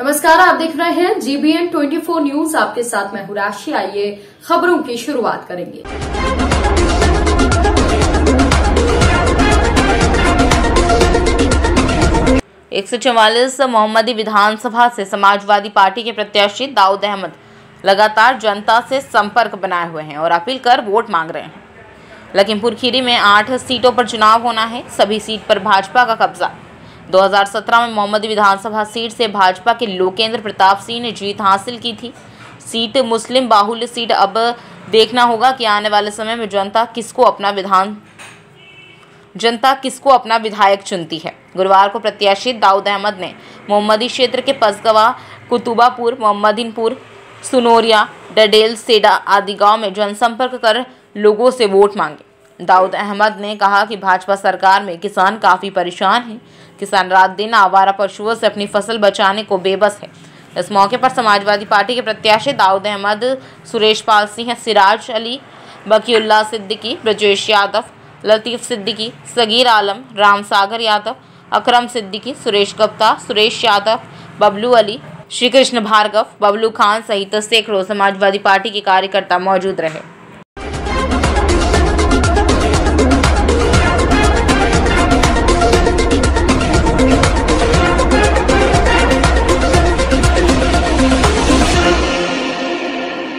नमस्कार, आप देख रहे हैं GBN 24 न्यूज। आपके साथ मैं हूं राशि। आइए खबरों की शुरुआत करेंगे। एक मोहम्मदी विधानसभा से समाजवादी पार्टी के प्रत्याशी दाऊद अहमद लगातार जनता से संपर्क बनाए हुए हैं और अपील कर वोट मांग रहे हैं। लखीमपुर खीरी में 8 सीटों पर चुनाव होना है। सभी सीट पर भाजपा का कब्जा। 2017 में मोहम्मदी विधानसभा सीट से भाजपा के लोकेंद्र प्रताप सिंह ने जीत हासिल की थी। सीट मुस्लिम बाहुल्य सीट। अब देखना होगा कि आने वाले समय में जनता किसको अपना विधायक चुनती है। गुरुवार को प्रत्याशी दाऊद अहमद ने मोहम्मदी क्षेत्र के पसगवा, कुतुबापुर, मोहम्मदीनपुर, सुनोरिया, डडेल, सेडा आदि गाँव में जनसंपर्क कर लोगों से वोट मांगे। दाऊद अहमद ने कहा कि भाजपा सरकार में किसान काफ़ी परेशान हैं। किसान रात दिन आवारा पशुओं से अपनी फसल बचाने को बेबस है। इस मौके पर समाजवादी पार्टी के प्रत्याशी दाऊद अहमद, सुरेश पाल सिंह, सिराज अली, बकी उल्ला सिद्दीकी, ब्रजेश यादव, लतीफ सिद्दीकी, सगीर आलम, रामसागर यादव, अकरम सिद्दीकी, सुरेश गुप्ता, सुरेश यादव, बबलू अली, श्री कृष्ण भार्गव, बबलू खान सहित सैकड़ों समाजवादी पार्टी के कार्यकर्ता मौजूद रहे।